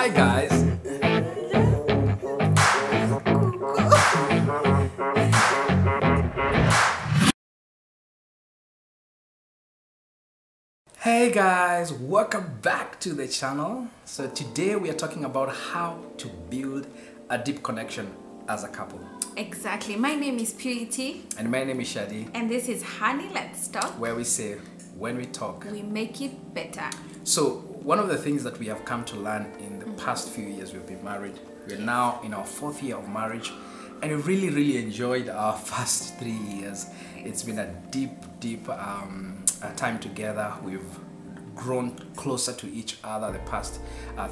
Hi guys. Hey guys, welcome back to the channel. So today we are talking about how to build a deep connection as a couple. Exactly. My name is Purity. And my name is Shadi. And this is Honey Let's Talk, where we say, when we talk, we make it better. So one of the things that we have come to learn in the past few years we've been married, we're now in our 4th year of marriage, and we really enjoyed our first 3 years. It's been a deep time together. We've grown closer to each other the past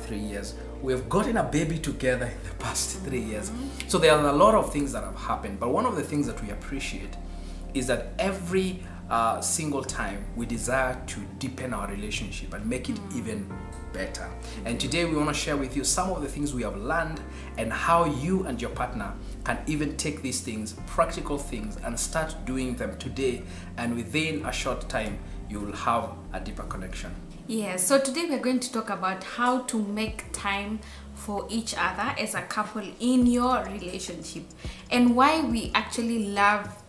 3 years. We've gotten a baby together in the past 3 years. So there are a lot of things that have happened, but one of the things that we appreciate is that every single time we desire to deepen our relationship and make it even better. And today we want to share with you some of the things we have learned and how you and your partner can even take these things, practical things, and start doing them today, and within a short time you will have a deeper connection. Yeah, so today we're going to talk about how to make time for each other as a couple in your relationship, and why we actually love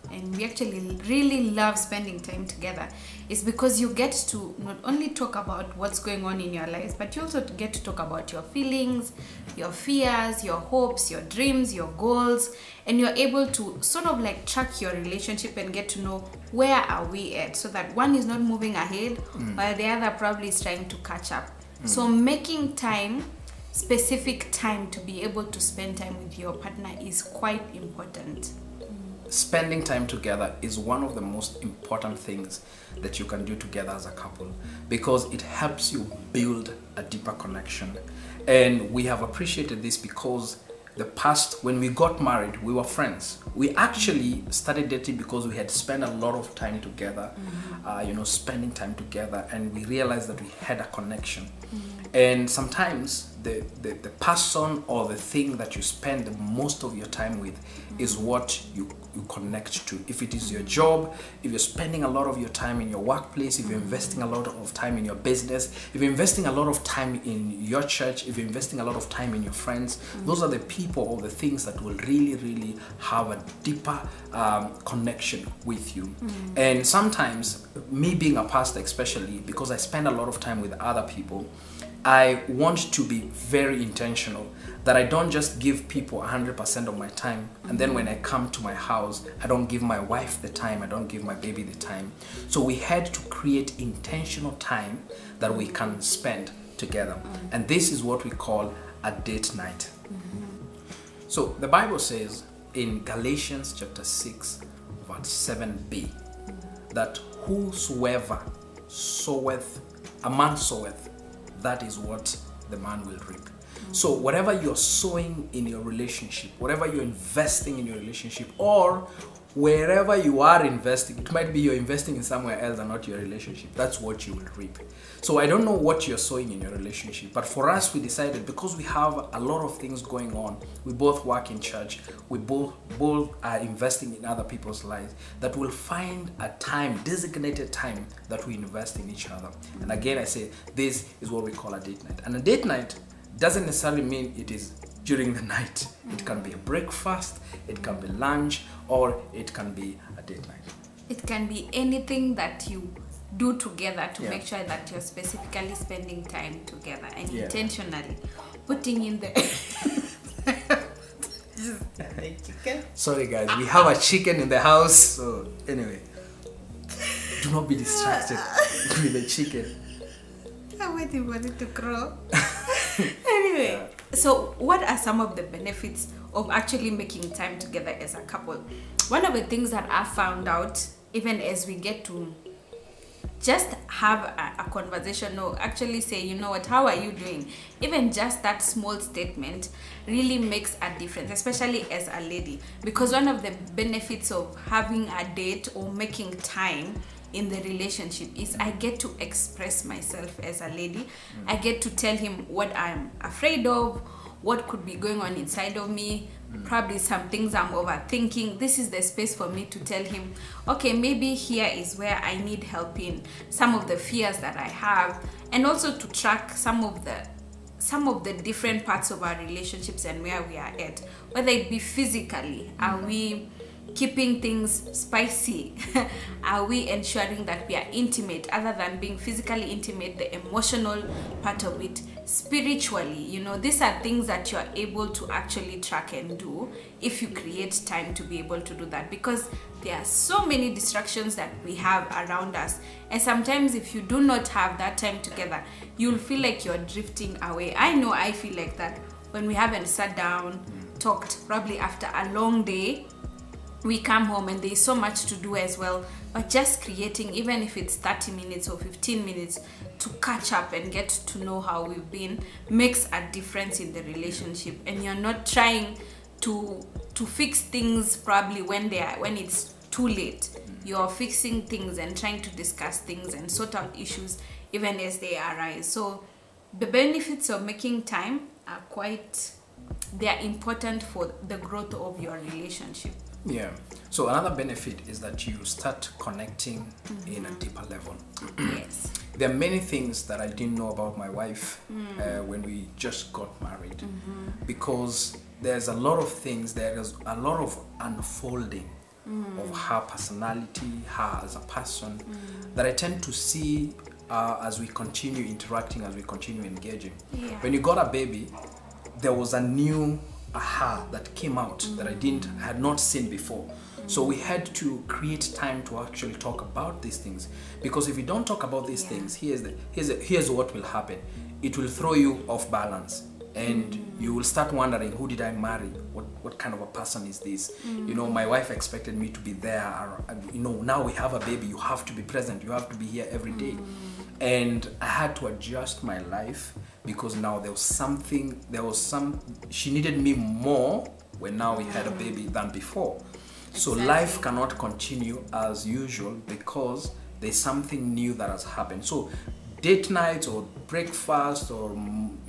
really love spending time together is because you get to not only talk about what's going on in your lives, but you also get to talk about your feelings, your fears, your hopes, your dreams, your goals, and you're able to sort of like track your relationship and get to know where are we at, so that one is not moving ahead while the other probably is trying to catch up. So making time, specific time, to be able to spend time with your partner is quite important. Spending time together is one of the most important things that you can do together as a couple, because it helps you build a deeper connection. And we have appreciated this because the past, when we got married, we were friends. We actually started dating because we had spent a lot of time together, you know, spending time together, and we realized that we had a connection. And sometimes the person or the thing that you spend the most of your time with is what you connect to. If it is your job, if you're spending a lot of your time in your workplace, if you're investing a lot of time in your business, if you're investing a lot of time in your church, if you're investing a lot of time in your friends, those are the people or the things that will really have a deeper connection with you. And sometimes, me being a pastor especially, because I spend a lot of time with other people, I want to be very intentional that I don't just give people 100% of my time, and then when I come to my house, I don't give my wife the time, I don't give my baby the time. So we had to create intentional time that we can spend together, and this is what we call a date night. So the Bible says in Galatians chapter 6 verse 7b that whosoever soweth, a man soweth, that is what the man will reap. So whatever you're sowing in your relationship, whatever you're investing in your relationship, or wherever you are investing, it might be you're investing in somewhere else and not your relationship, that's what you will reap. So I don't know what you're sowing in your relationship, but for us, we decided, because we have a lot of things going on, we both work in church, we both are investing in other people's lives, that we'll find a time, designated time, that we invest in each other. And again, I say, this is what we call a date night. And a date night doesn't necessarily mean it is during the night. It can be a breakfast, it can be lunch, or it can be a date night. It can be anything that you do together to make sure that you're specifically spending time together and intentionally putting in the... Sorry guys, we have a chicken in the house, so anyway, do not be distracted with the chicken. I'm waiting for it to grow. Anyway, so what are some of the benefits of actually making time together as a couple? One of the things that I found out, even as we get to just have a conversation, or actually say, you know what, how are you doing? Even just that small statement really makes a difference, especially as a lady, because one of the benefits of having a date or making time in the relationship is I get to express myself as a lady. I get to tell him what I'm afraid of, what could be going on inside of me, probably some things I'm overthinking. This is the space for me to tell him, okay, maybe here is where I need help in some of the fears that I have, and also to track some of the some of the different parts of our relationships and where we are at, whether it be physically, are we keeping things spicy? Are we ensuring that we are intimate? Other than being physically intimate, the emotional part of it, spiritually, you know, these are things that you are able to actually track and do if you create time to be able to do that, because there are so many distractions that we have around us, and sometimes if you do not have that time together, you'll feel like you're drifting away. I know I feel like that when we haven't sat down, talked, probably after a long day. We come home and there's so much to do as well, but just creating, even if it's 30 minutes or 15 minutes to catch up and get to know how we've been, makes a difference in the relationship. And you're not trying to fix things probably when it's too late. You're fixing things and trying to discuss things and sort out issues even as they arise. So the benefits of making time are quite, they are important for the growth of your relationship. Yeah. So another benefit is that you start connecting in a deeper level. Yes. There are many things that I didn't know about my wife when we just got married, because there's a lot of things, there is a lot of unfolding of her personality, her as a person, that I tend to see as we continue interacting, as we continue engaging. Yeah. When you got a baby, there was a new aha that came out that I had not seen before. So we had to create time to actually talk about these things, because if we don't talk about these things, here's what will happen. It will throw you off balance, and you will start wondering, who did I marry? What kind of a person is this? You know, my wife expected me to be there. You know, now we have a baby, you have to be present, you have to be here every day. And I had to adjust my life, because now she needed me more when now we had a baby than before. Exactly. So life cannot continue as usual, because there's something new that has happened. So date nights or breakfast or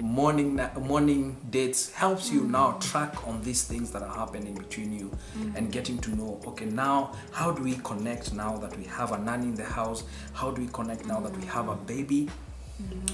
morning dates helps you now track on these things that are happening between you and getting to know, okay, now how do we connect now that we have a nanny in the house? How do we connect now that we have a baby?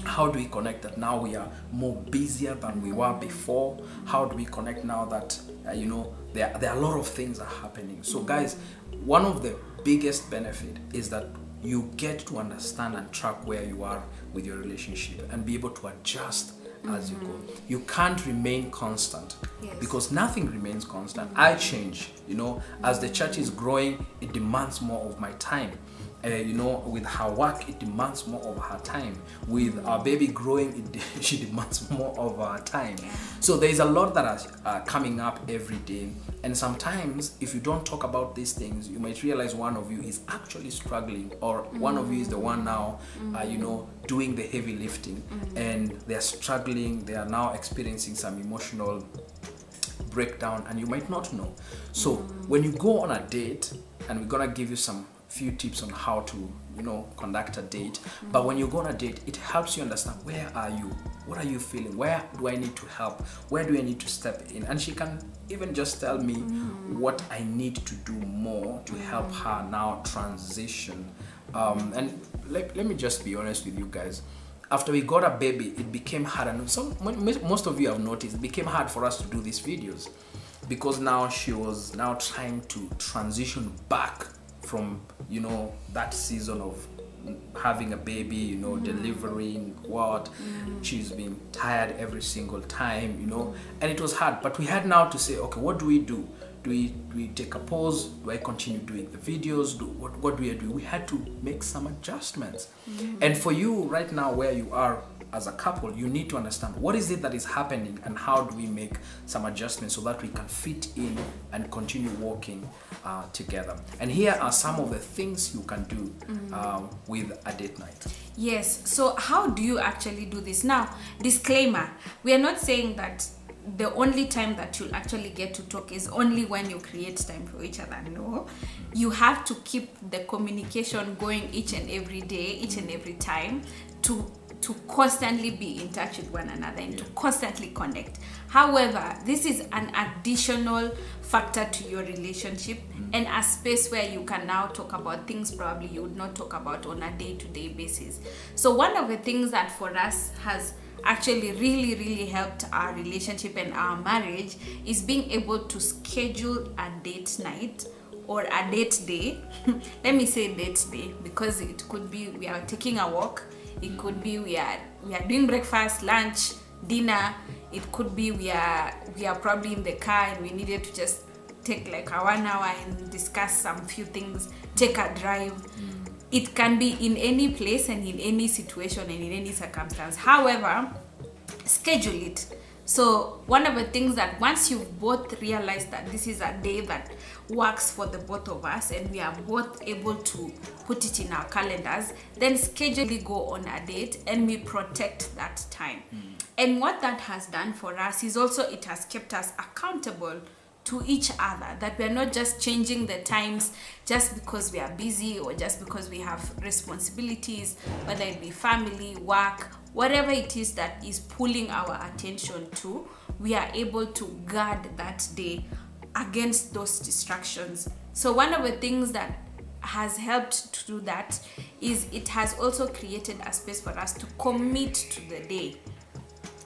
How do we connect that now we are more busier than we were before? How do we connect now that, you know, there are a lot of things are happening? So guys, one of the biggest benefit is that you get to understand and track where you are with your relationship and be able to adjust as you go. You can't remain constant, because nothing remains constant. I change, you know, as the church is growing, it demands more of my time. You know, with her work, it demands more of her time. With our baby growing, she demands more of her time. So there's a lot that are coming up every day. And sometimes, if you don't talk about these things, you might realize one of you is actually struggling, or one of you is the one now, you know, doing the heavy lifting. And they're struggling, they are now experiencing some emotional breakdown, and you might not know. So when you go on a date, and we're gonna give you some few tips on how to, you know, conduct a date, but when you go on a date, it helps you understand, where are you, what are you feeling, where do I need to help, where do I need to step in? And she can even just tell me what I need to do more to help her now transition. And let me just be honest with you guys, after we got a baby, it became hard, and most of you have noticed it became hard for us to do these videos, because now she was now trying to transition back from, you know, that season of having a baby, you know, delivering, what she's been tired every single time, you know, and it was hard. But we had now to say, okay, what do we do? Do we take a pause? Do I continue doing the videos? What do we do? We had to make some adjustments. And for you right now, where you are as a couple, you need to understand what is it that is happening, and how do we make some adjustments so that we can fit in and continue walking together. And here are some of the things you can do with a date night. Yes. So how do you actually do this? Now, disclaimer, we are not saying that the only time that you'll actually get to talk is only when you create time for each other. No, you have to keep the communication going each and every day, each and every time, to constantly be in touch with one another and to constantly connect. However, this is an additional factor to your relationship and a space where you can now talk about things probably you would not talk about on a day-to-day basis. So one of the things that for us has actually really helped our relationship and our marriage is being able to schedule a date night or a date day. Let me say date day, because it could be we are taking a walk, it could be we are doing breakfast, lunch, dinner, it could be we are probably in the car and we needed to just take like a 1 hour and discuss some few things, take a drive. It can be in any place and in any situation and in any circumstance. However, schedule it. So one of the things that once you've both realized that this is a day that works for the both of us and we are both able to put it in our calendars, then schedule, go on a date, and we protect that time. And what that has done for us is also it has kept us accountable to each other, that we are not just changing the times just because we are busy or just because we have responsibilities, whether it be family, work, whatever it is that is pulling our attention to, we are able to guard that day against those distractions. So one of the things that has helped to do that is it has also created a space for us to commit to the day.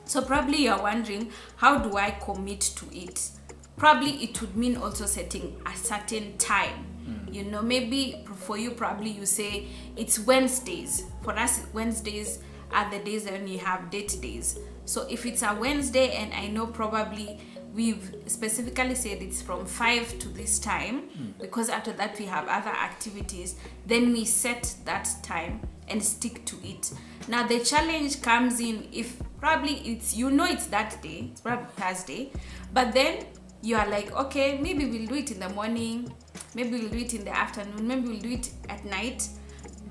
So probably you're wondering, how do I commit to it? Probably it would mean also setting a certain time. You know, maybe for you, probably you say it's Wednesdays. For us, Wednesdays are the days when you have date days. So if it's a Wednesday, and I know probably we've specifically said it's from 5 to this time, because after that we have other activities, then we set that time and stick to it. Now the challenge comes in if probably it's, you know, it's that day, it's probably Thursday, but then you are like, okay, maybe we'll do it in the morning, maybe we'll do it in the afternoon, maybe we'll do it at night.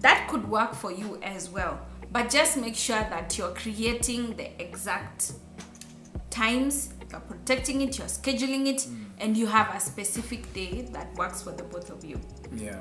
That could work for you as well, but just make sure that you're creating the exact times, you're protecting it, you're scheduling it, and you have a specific day that works for the both of you. Yeah.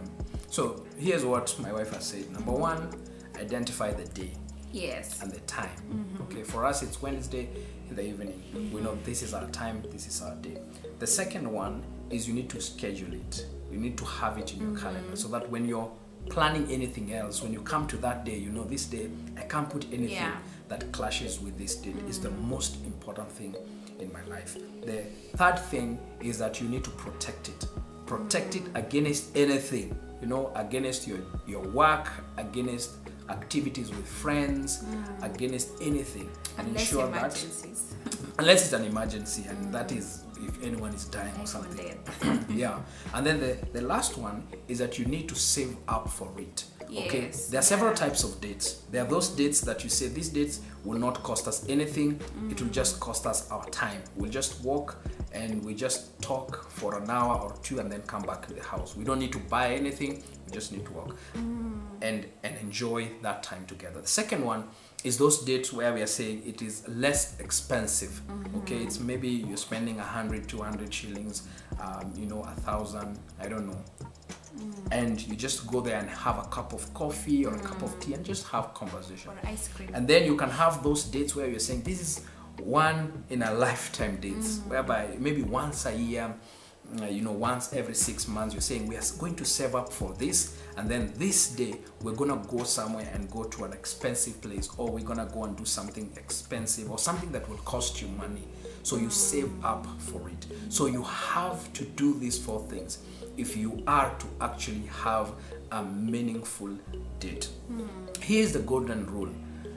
So here's what my wife has said. Number one, identify the day. Yes. And the time. Okay, for us it's Wednesday in the evening. We know this is our time, this is our day. The second one is you need to schedule it. You need to have it in your calendar, so that when you're planning anything else, when you come to that day, you know, this day I can't put anything that clashes with this date. It's the most important thing in my life. The third thing is that you need to protect it. Protect it against anything, you know, against your work, against activities with friends, against anything, and ensure that unless it's an emergency, and that is if anyone is dying or something. Yeah. And then the last one is that you need to save up for it. Yes. Okay, there are several types of dates. There are those dates that you say these dates will not cost us anything, it will just cost us our time. We'll just walk and we just talk for an hour or two and then come back to the house. We don't need to buy anything, we just need to walk and enjoy that time together. The second one is those dates where we are saying it is less expensive. Okay, it's maybe you're spending 100, 200 shillings, you know, 1,000, I don't know. And you just go there and have a cup of coffee or a cup of tea and just have conversation. Or ice cream. And then you can have those dates where you're saying this is one in a lifetime dates, whereby maybe once a year, you know, once every 6 months, you're saying we are going to save up for this, and then this day we're gonna go somewhere and go to an expensive place, or we're gonna go and do something expensive or something that will cost you money. So you save up for it. So you have to do these four things if you are to actually have a meaningful date. Here's the golden rule.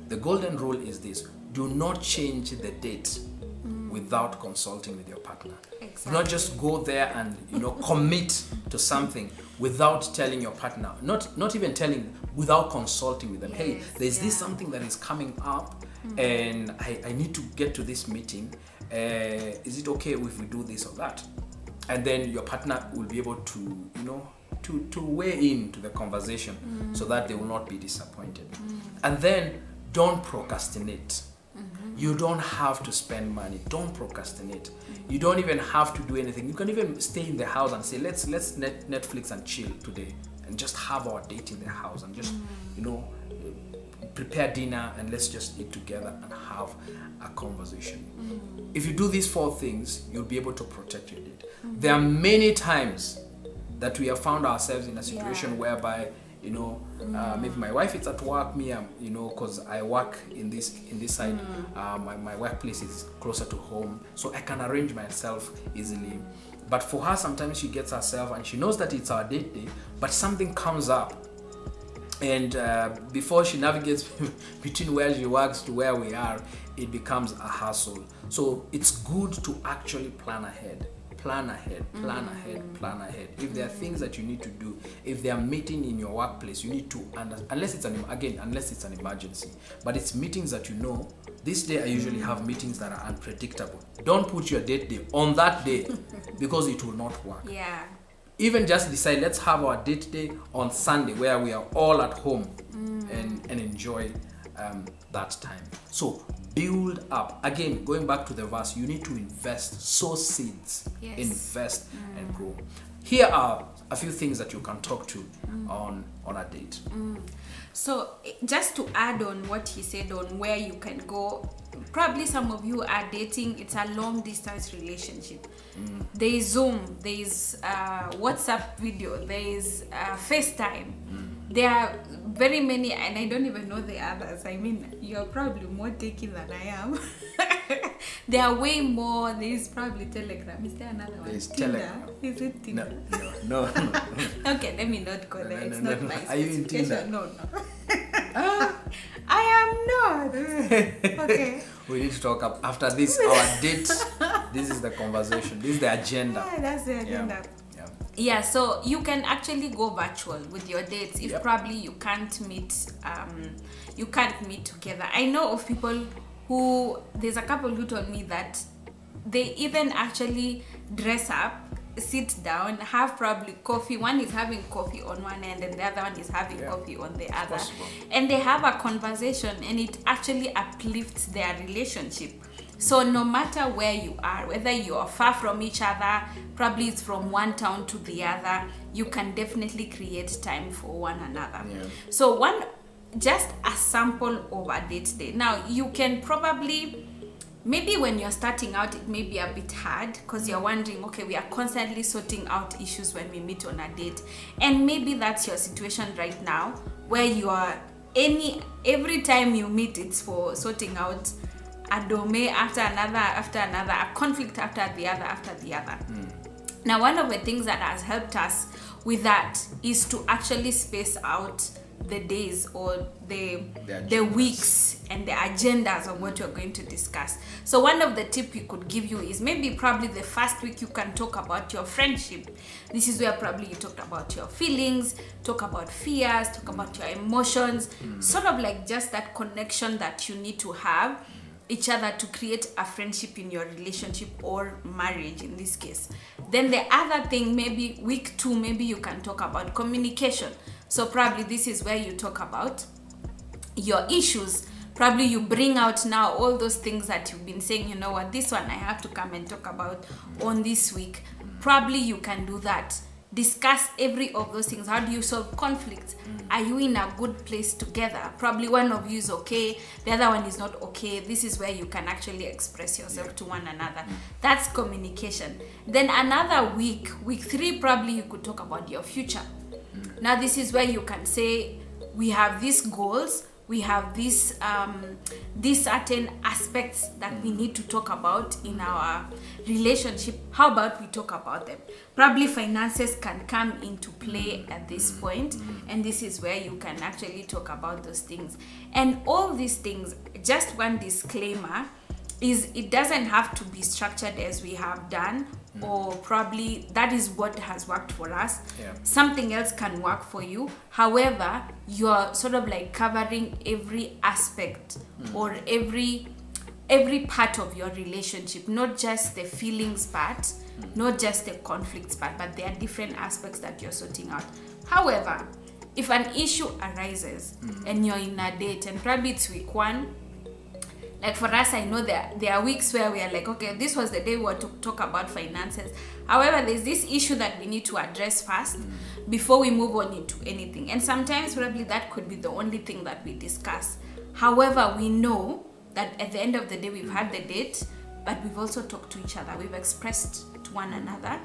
The golden rule is this: do not change the date without consulting with your partner. Exactly. Do not just go there and, you know, commit to something without telling your partner, not even telling, without consulting with them. Hey, there's this something that is coming up, and I need to get to this meeting. Is it okay if we do this or that? And then your partner will be able to, you know, to weigh into the conversation, so that they will not be disappointed. And then don't procrastinate. You don't have to spend money. Don't procrastinate. You don't even have to do anything. You can even stay in the house and say, let's Netflix and chill today, and just have our date in the house, and just, you know, prepare dinner and let's just eat together and have a conversation. If you do these four things, you'll be able to protect your date. There are many times that we have found ourselves in a situation whereby you know, maybe my wife is at work, me, you know, because I work in this side, my workplace is closer to home, so I can arrange myself easily. But for her, sometimes she gets herself, and she knows that it's our date day, but something comes up, and before she navigates between where she works to where we are, it becomes a hassle. So it's good to actually plan ahead. Plan ahead, plan ahead, plan ahead. If there are things that you need to do, if there are meetings in your workplace, you need to, unless it's an emergency. But it's meetings that you know. This day I usually have meetings that are unpredictable. Don't put your date day on that day because it will not work. Yeah. Even just decide, let's have our date day on Sunday where we are all at home and enjoy that time. So build up. Again, going back to the verse, you need to invest, sow seeds, yes. Invest and grow. Here are a few things that you can talk to on a date. So just to add on what he said on where you can go, probably some of you are dating, it's a long distance relationship. There is Zoom, there is WhatsApp video, there is FaceTime. There are very many, and I don't even know the others. I mean, you're probably more techy than I am. There are way more. There is probably Telegram. Is there another one? There is Telegram. Is it Tinder? No. Okay, let me not go there. It's not my specification. Are you in Tinder? No. I am not. Okay. We need to talk up after this. Our date. This is the conversation. This is the agenda. Yeah, that's the agenda. Yeah. Yeah, so you can actually go virtual with your dates if probably you can't meet together. I know of people who, there's a couple who told me that they even actually dress up, sit down, have probably coffee. One is having coffee on one end and the other one is having coffee on the other. Possible. And they have a conversation and it actually uplifts their relationship. So no matter where you are, whether you are far from each other, probably it's from one town to the other, you can definitely create time for one another. Yeah. So just a sample of a date day. Now you can probably, maybe when you're starting out, it may be a bit hard because you're wondering, okay, we are constantly sorting out issues when we meet on a date. And maybe that's your situation right now, where you are, every time you meet, it's for sorting out a domain after another, a conflict after the other. Now, one of the things that has helped us with that is to actually space out the days or the weeks and the agendas of what you're going to discuss. So one of the tips we could give you is maybe probably the first week you can talk about your friendship. This is where probably you talked about your feelings, talk about fears, talk about your emotions, sort of like just that connection that you need to have each other to create a friendship in your relationship or marriage in this case. Then the other thing, maybe week two, maybe you can talk about communication. So probably this is where you talk about your issues. Probably you bring out now all those things that you've been saying, you know what, this one I have to come and talk about on this week. Probably you can do that. Discuss every of those things. How do you solve conflicts? Are you in a good place together? Probably one of you is okay, the other one is not okay. This is where you can actually express yourself to one another. That's communication. Then another week 3, probably you could talk about your future. Now this is where you can say, we have these goals, we have these certain aspects that we need to talk about in our relationship. How about we talk about them? Probably finances can come into play at this point, and this is where you can actually talk about those things. And all these things, just one disclaimer, is it doesn't have to be structured as we have done, or probably that is what has worked for us. Something else can work for you. However, you're sort of like covering every aspect or every part of your relationship, not just the feelings part, not just the conflicts part, but there are different aspects that you're sorting out. However, if an issue arises and you're in a date, and probably it's week 1, like for us, I know there are weeks where we are like, okay, this was the day we were to talk about finances. However, there's this issue that we need to address first before we move on into anything. And sometimes probably that could be the only thing that we discuss. However, we know that at the end of the day, we've had the date, but we've also talked to each other. We've expressed to one another,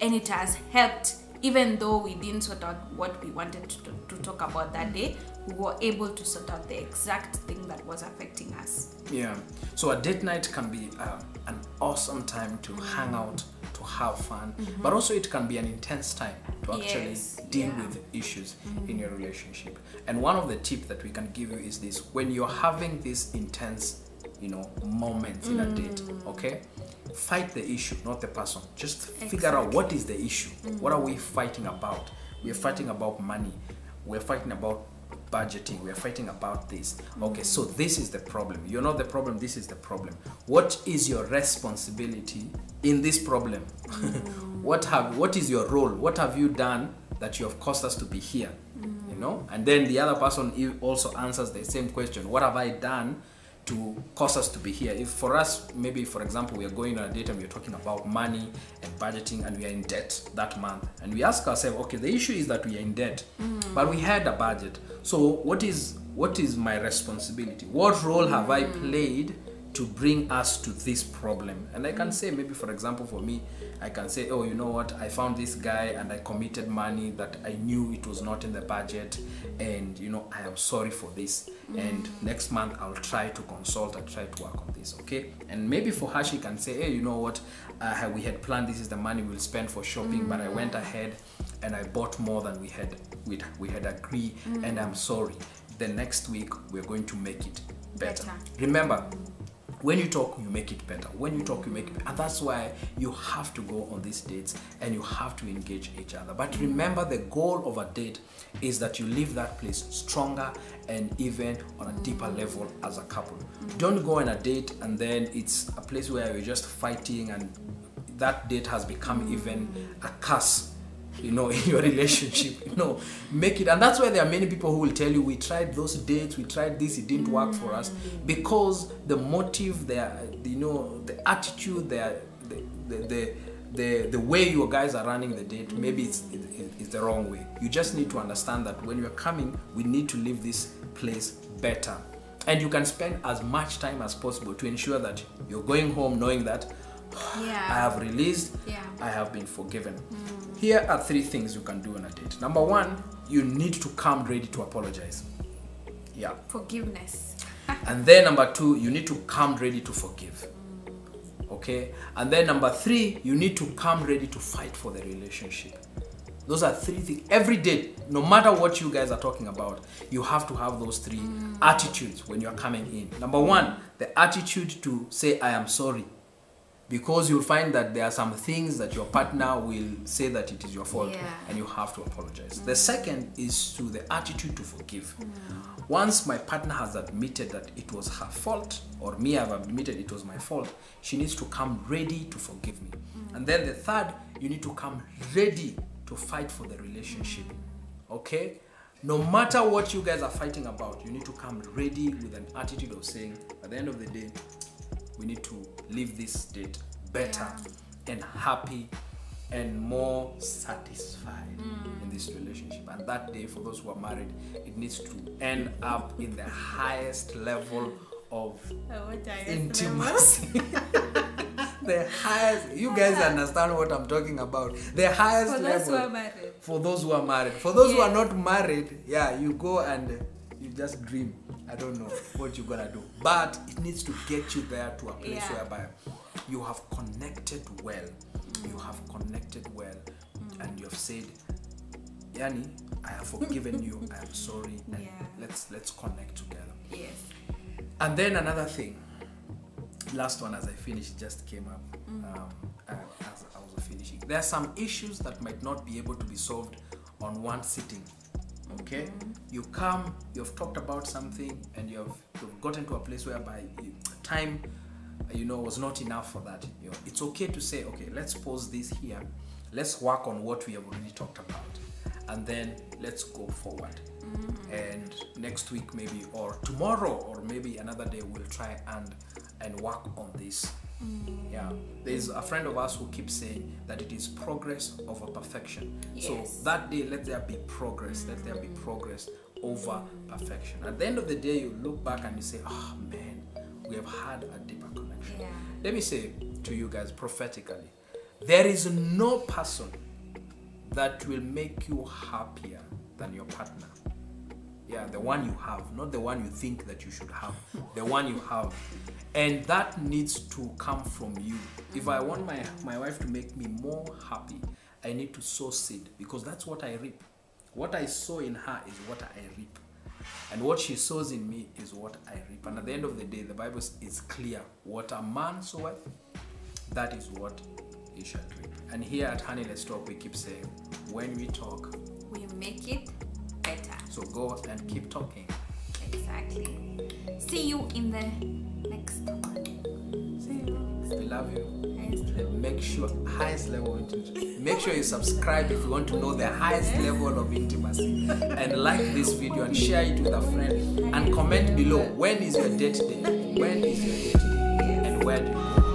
and it has helped even though we didn't sort out what we wanted to talk about that day, we were able to sort out the exact thing that was affecting us. Yeah, so a date night can be an awesome time to hang out, to have fun, but also it can be an intense time to actually deal with issues in your relationship. And one of the tips that we can give you is this: when you're having these intense, you know, moments in a date, okay, fight the issue, not the person. Just figure out what is the issue. What are we fighting about? We're fighting about money, we're fighting about budgeting, we're fighting about this. Okay, so this is the problem. You're not the problem, this is the problem. What is your responsibility in this problem? What is your role? What have you done that you have caused us to be here? You know, and then the other person also answers the same question: what have I done to cause us to be here? If for us, maybe for example, we are going on a date and we are talking about money and budgeting and we are in debt that month, and we ask ourselves, okay, the issue is that we are in debt, but we had a budget. So what is my responsibility? What role have I played to bring us to this problem? And I can say, maybe for example, for me, I can say, oh, you know what, I found this guy and I committed money that I knew it was not in the budget, and you know, I am sorry for this, and next month I'll try to consult and try to work on this. Okay, and maybe for her, she can say, hey, you know what, we had planned, this is the money we'll spend for shopping, but I went ahead and I bought more than we had agreed, and I'm sorry. The next week we're going to make it better. Remember, when you talk, you make it better. When you talk, you make it better. And that's why you have to go on these dates and you have to engage each other. But remember, the goal of a date is that you leave that place stronger and even on a deeper level as a couple. Don't go on a date and then it's a place where you're just fighting and that date has become even a curse, you know, in your relationship. You know, make it. And that's why there are many people who will tell you, we tried those dates, we tried this, it didn't work for us, because the motive, you know, the attitude, the way you guys are running the date, maybe it's the wrong way. You just need to understand that when you're coming, we need to leave this place better. And you can spend as much time as possible to ensure that you're going home knowing that I have released, I have been forgiven. Here are three things you can do on a date. Number one, you need to come ready to apologize. Yeah, forgiveness. And then number two, you need to come ready to forgive. Okay, and then number three, you need to come ready to fight for the relationship. Those are three things. Every day, no matter what you guys are talking about, you have to have those three attitudes when you're coming in. Number one, the attitude to say, I am sorry. Because you'll find that there are some things that your partner will say that it is your fault, and you have to apologize. The second is to the attitude to forgive. Once my partner has admitted that it was her fault, or me have admitted it was my fault, she needs to come ready to forgive me. And then the third, you need to come ready to fight for the relationship. Okay? No matter what you guys are fighting about, you need to come ready with an attitude of saying, at the end of the day, we need to leave this date better and happy and more satisfied in this relationship. And that day, for those who are married, it needs to end up in the highest level of intimacy. The highest, you guys understand what I'm talking about. The highest level for those who are married. For those who are not married, you go and you just dream. I don't know what you're gonna do, but it needs to get you there to a place whereby you have connected well, and you have said, Yani, I have forgiven you, I am sorry, and let's connect together. And then another thing, last one, as I finished, just came up as I was finishing. There are some issues that might not be able to be solved on one sitting. Okay, you come, you've talked about something, and you've gotten to a place whereby time, you know, was not enough for that. It's okay to say, okay, let's pause this here, let's work on what we have already talked about, and then let's go forward. And next week, maybe, or tomorrow, or maybe another day, we'll try and work on this. Yeah, there's a friend of us who keeps saying that it is progress over perfection. So that day, let there be progress, let there be progress over perfection. At the end of the day, you look back and you say, oh man, we have had a deeper connection. Let me say to you guys prophetically, there is no person that will make you happier than your partner. Yeah, the one you have, not the one you think that you should have, the one you have. And that needs to come from you. If I want my wife to make me more happy, I need to sow seed, because that's what I reap. What I sow in her is what I reap. And what she sows in me is what I reap. And at the end of the day, the Bible is clear. What a man soweth, that is what he shall reap. And here at Honey Let's Talk, we keep saying, when we talk, we make it better. So go and keep talking. Exactly. See you in the next one. See you. We love you. And make sure highest level of intimacy. Make sure you subscribe if you want to know the highest level of intimacy. And like this video and share it with a friend. And comment below, when is your date day? When is your date day? And where do you go?